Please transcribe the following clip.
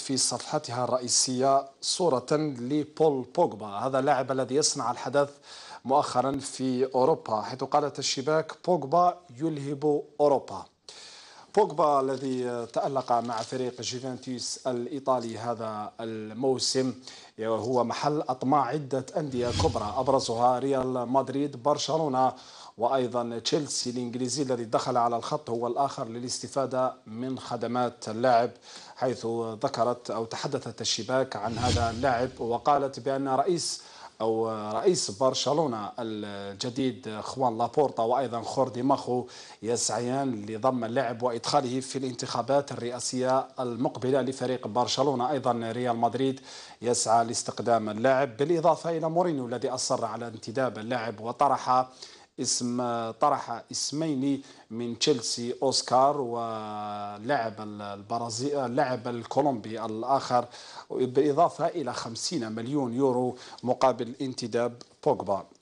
في صفحتها الرئيسية صورة لبول بوغبا، هذا اللاعب الذي يصنع الحدث مؤخرا في أوروبا، حيث قالت الشباك: بوغبا يلهب أوروبا. بوغبا الذي تألق مع فريق جوفنتوس الإيطالي هذا الموسم هو محل أطماع عدة أندية كبرى، أبرزها ريال مدريد، برشلونة، وأيضا تشيلسي الإنجليزي الذي دخل على الخط هو الآخر للاستفادة من خدمات اللاعب، حيث ذكرت أو تحدثت الشباك عن هذا اللاعب وقالت بأن رئيس برشلونة الجديد خوان لابورتا وأيضا خوردي ماخو يسعيان لضم اللاعب وإدخاله في الانتخابات الرئاسية المقبلة لفريق برشلونة. أيضا ريال مدريد يسعى لاستقدام اللاعب، بالإضافة إلى مورينيو الذي أصر على انتداب اللاعب وطرح اسمين من تشيلسي: أوسكار واللاعب الكولومبي الآخر، بالإضافة إلى 50 مليون يورو مقابل انتداب بوغبا.